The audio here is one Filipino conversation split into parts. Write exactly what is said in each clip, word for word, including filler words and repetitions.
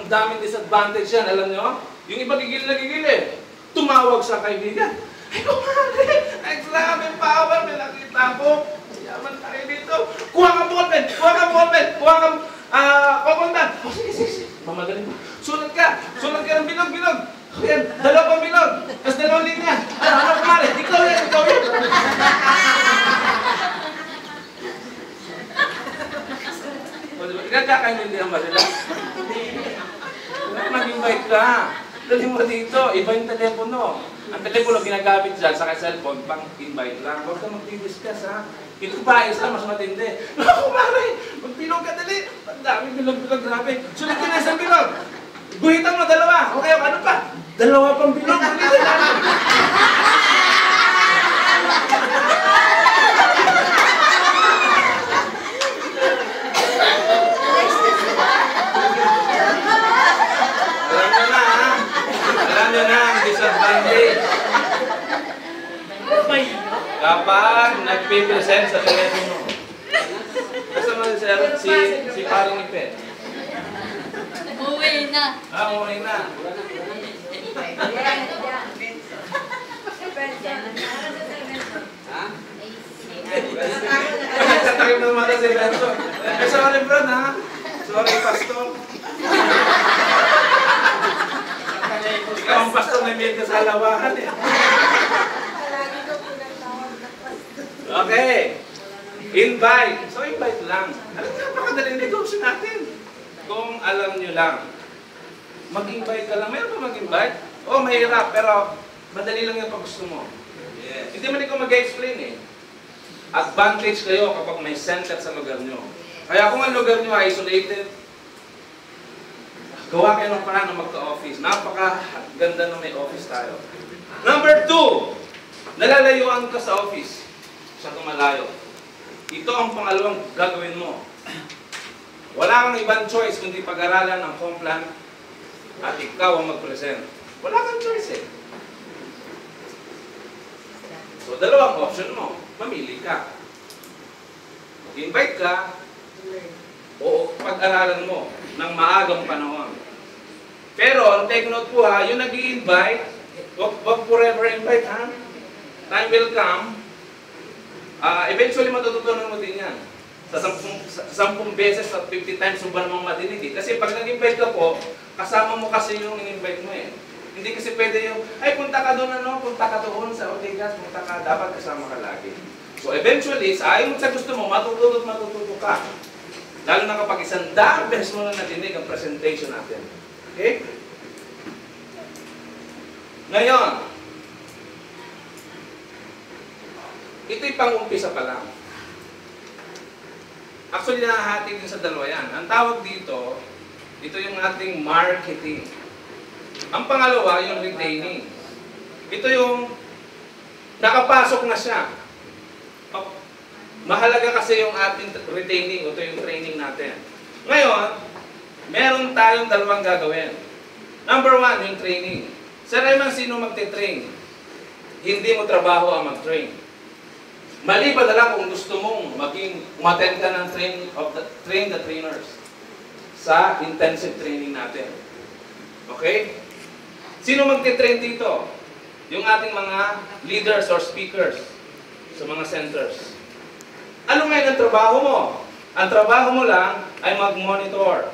ang daming disadvantage yan, alam nyo? Yung iba gigil na gigil eh. Tumawag sa kaibigan. Ay, kumari! Nagsabi, power! May nakita ko. Yaman tayo dito. Kuha ka ball pen! Kuha ka ball pen! Kuha ka, ah, papunta! Oh, sige, sige, sige. Mamadali mo. Sunod ka! Sunod ka ng bilog, bilog! Ayan, dalawang bilog! Tapos dalawang linya! Ano, ano, kumari? Ikaw yan, ikaw yan! Nagkakaintindihan ba sila? Mag-invite ka. Dali mo dito. Iba yung telepono. Ang telepono ginagamit dyan sa cellphone pang invite lang. Huwag ka mag-discuss ha. Ito ba? Isa mas matindi. Naku, mare! Magpilog ka dali. Ang daming bilog-bilog. Grabe. Sunod ka na isang bilog. Guhitan mo dalawa. O kaya ano pa? Dalawa pang bilog. Kapag nagpipresent sa telepono. Basta mo si, si parang Ipet. Uwi na. Ah, uwi na. Ha? Tatakip na mata si Benson. Eh, sorry bro, ha? Sorry, pastor. Ikaw ang pastor na may kasalawahan eh. Okay. Invite. So, invite lang. Alam nga, napakadaling negosyo natin. Kung alam nyo lang. Mag-invite ka lang. Mayroon ba mag-invite? Oo, mahirap. Pero, madali lang yung pag gusto mo. Yes. Hindi man ikaw mag-explain eh. Advantage kayo kapag may center sa lugar nyo. Kaya kung ang lugar nyo ay isolated, gawa kayo ng paraan na magka-office. Napakaganda na may office tayo. Number two, nalalayuan ka sa office. Siya tumalayo. Ito ang pangalawang gagawin mo. Wala kang ibang choice kundi pag-aralan ang home plan at ikaw ang mag-present. Wala kang choice eh. So, dalawang option mo. Mamili ka. Mag-invite ka o pag-aralan mo ng maagang panahon. Pero, take note po ha, yung nag-i-invite, wag forever invite ha. Time will come. Uh, eventually, matututunan mo din yan. Sa sampung, sa, sampung beses at fifty times mo ba namang madinig eh. Kasi pag nag-invite ka po, kasama mo kasi yung in-invite mo eh. Hindi kasi pwede yung, ay punta ka doon ano, punta ka doon sa Ortigas, punta ka, dapat kasama ka lagi. So eventually, sa ayaw mo sa gusto mo, matututo at matututo ka. Lalo na kapag isang daang beses mo na nadinig ang presentation natin. Okay? Ngayon, ito'y pang-umpisa pa lang. Actually, nakahati din sa dalawa yan. Ang tawag dito, ito yung ating marketing. Ang pangalawa, yung retaining. Ito yung nakapasok na siya. Oh, mahalaga kasi yung ating retaining. Ito yung training natin. Ngayon, meron tayong dalawang gagawin. Number one, yung training. Sir, ay man sino magte-train? Hindi mo trabaho ang mag-train. Mali pa lang kung gusto mong maging umattend ka ng train, of the, train the trainers sa intensive training natin. Okay? Sino magte-train dito? Yung ating mga leaders or speakers sa mga centers. Ano ngayon ang trabaho mo? Ang trabaho mo lang ay mag-monitor.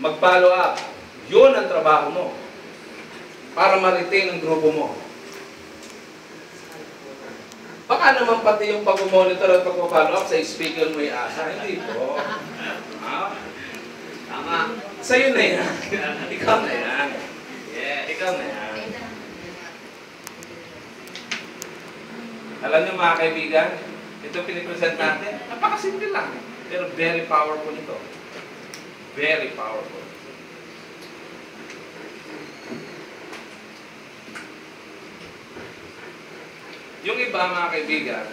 Mag-follow up. Yun ang trabaho mo. Para ma-retain ang grupo mo. Baka naman pati yung pag-monitor at pag-follow up sa speaker mo iasa. Hindi po. Ah, tama. Sa'yo na yan. Ikaw na yan. Yeah, ikaw na yan. Alam niyo mga kaibigan, ito pinipresent natin, napakasimple lang. Pero very powerful ito. Very powerful. Yung iba, mga kaibigan,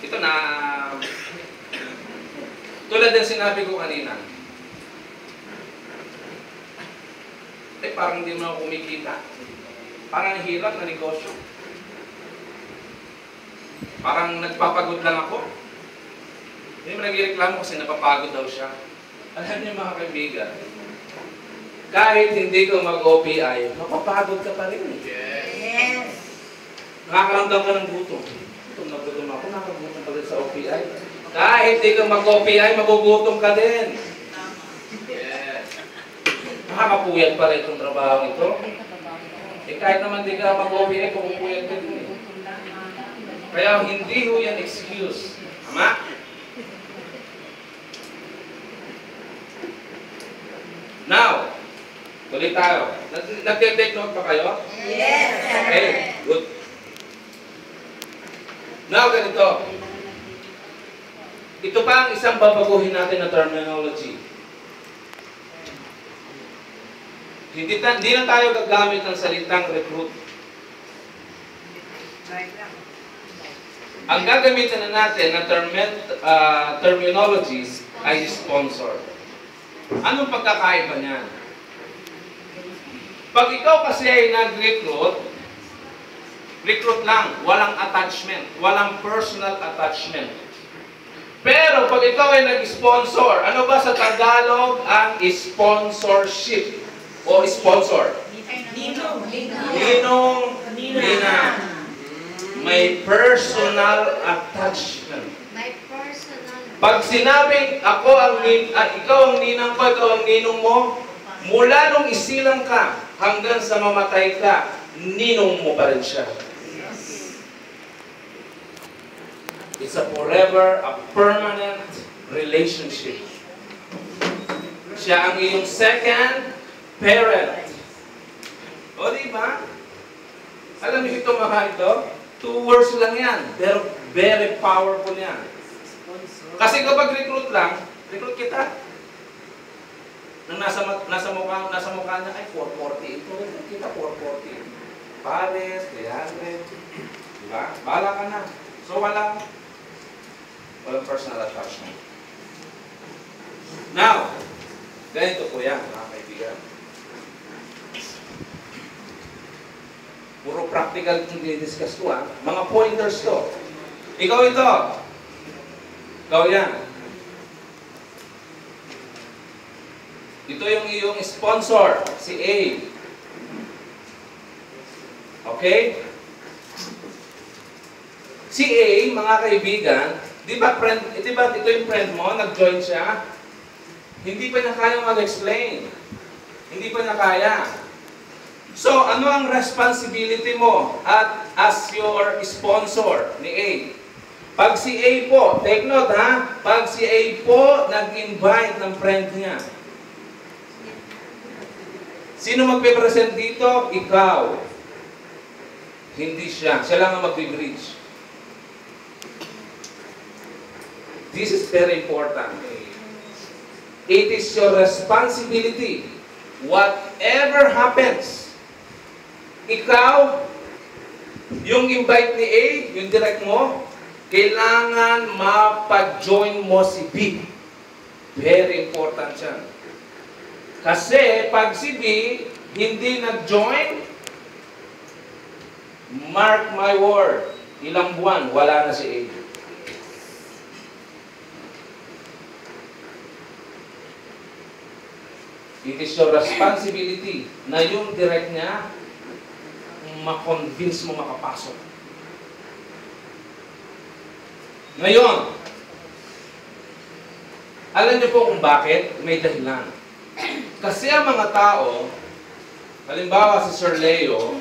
ito na, tulad ng sinabi ko kanina, eh parang hindi mo kumikita. Parang hirap na negosyo. Parang nagpapagod lang ako. Hindi mo nagreklamo kasi napapagod daw siya. Alam niyo mga kaibigan, kahit hindi ko mag-O P I, mapapagod ka pa rin. Yes. Nakakaramdam ka ng gutom. Gutom na gutom ako, nakagutom ka rin sa O P I. Kahit hindi ko mag-O P I, magugutom ka din. Yes. Nakakapuyat pa rin itong trabaho ito. Eh, kahit naman hindi ka mag-O P I, pumupuyat ka din. Kaya hindi ho yan excuse. Tama? Now, tuloy tayo. Nag-take note pa kayo? Yes! Okay, good. Now, ganito. Ito pa ang isang babaguhin natin na terminology. Hindi, hindi na tayo gagamit ng salitang recruit. Ang gagamitin na natin na termen, uh, terminologies ay sponsor. Anong pagkakaiba niyan? Pag ikaw kasi ay nag-recruit, recruit lang, walang attachment, walang personal attachment. Pero pag ikaw ay nag-sponsor, ano ba sa Tagalog ang sponsorship o sponsor? Ninong. Ninong. Ninang. May personal attachment. May personal. Pag sinabing ako ang nin, at ikaw ang ninang ko, ikaw ang ninong mo, mula nung isilang ka hanggang sa mamatay ka, ninong mo pa rin siya. Yes. It's a forever, a permanent relationship. Siya ang iyong second parent. O diba? Alam niyo ito mga ito? Two words lang yan, pero very powerful yan. Kasi kapag recruit lang, recruit kita. Nang nasa, nasa, mukha, nasa mukha niya, ay four forty ito. Kita four forty. Pares, three hundred. Diba? Bahala ka na. So walang, walang personal attachment. Now, ganito po yan, mga kaibigan. Puro practical kung dinidiscuss ko, ha? Mga pointers to. Ikaw ito. Ikaw yan. Ito yung iyong sponsor, si A. Okay? Si A, mga kaibigan, di ba friend, di ba ito yung friend mo, nag-join siya? Hindi pa niya kaya mag-explain. Hindi pa niya kaya. So, ano ang responsibility mo at as your sponsor ni A? Pag si A po, take note ha, pag si A po nag-invite ng friend niya. Sino magpe-present dito? Ikaw. Hindi siya. Siya lang ang magbe-bridge. This is very important. It is your responsibility. Whatever happens, ikaw, yung invite ni A, yung direct mo, kailangan mapag-join mo si B. Very important yan. Kasi pag si B hindi nag-join, mark my word, ilang buwan, wala na si A. It is your responsibility na yung direct niya, ma-convince mo makapasok. Ngayon, alam niyo po kung bakit? May dahilan. Kasi ang mga tao, halimbawa si Sir Leo,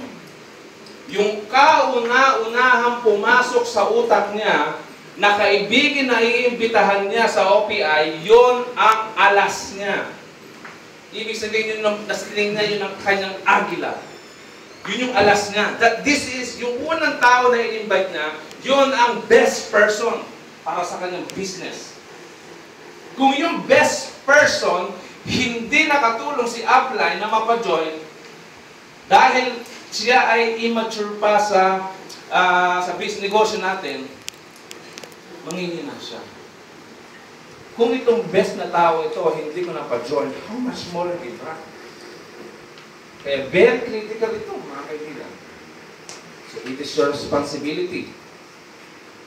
yung kauna-unahang pumasok sa utak niya na kaibigin na iimbitahan niya sa O P I, yon ang alas niya. Ibig sabihin yun, nasiling na yun ang kanyang agila. Yun yung alas niya. That this is, yung unang tao na in-invite niya, yun ang best person para sa kanyang business. Kung yung best person, hindi nakatulong si upline na mapajoin, dahil siya ay immature pa sa, uh, sa business negosyo natin, manghihina siya. Kung itong best na tao ito, hindi ko napajoin, how much more did that? Kaya very critical ito, mga kaibigan. So, it is your responsibility.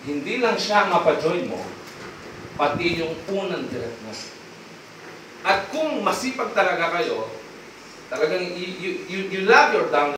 Hindi lang siya ang mapajoin mo, pati yung unang direct mo. At kung masipag talaga kayo, Talagang you, you, you love your downline.